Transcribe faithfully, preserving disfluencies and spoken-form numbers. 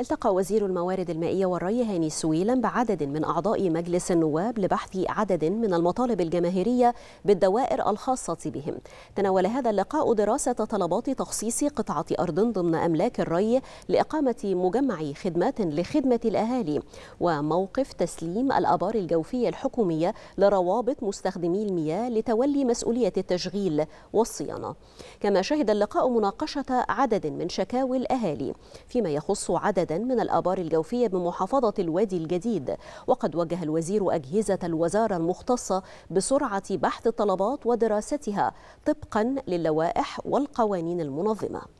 التقى وزير الموارد المائية والري هاني السويلم بعدد من أعضاء مجلس النواب لبحث عدد من المطالب الجماهيرية بالدوائر الخاصة بهم. تناول هذا اللقاء دراسة طلبات تخصيص قطعة أرض ضمن أملاك الري لإقامة مجمع خدمات لخدمة الأهالي، وموقف تسليم الآبار الجوفية الحكومية لروابط مستخدمي المياه لتولي مسؤولية التشغيل والصيانة. كما شهد اللقاء مناقشة عدد من شكاوي الأهالي فيما يخص عددا من الآبار الجوفية بمحافظة الوادي الجديد، وقد وجه الوزير أجهزة الوزارة المختصة بسرعة بحث الطلبات ودراستها طبقا للوائح والقوانين المنظمة.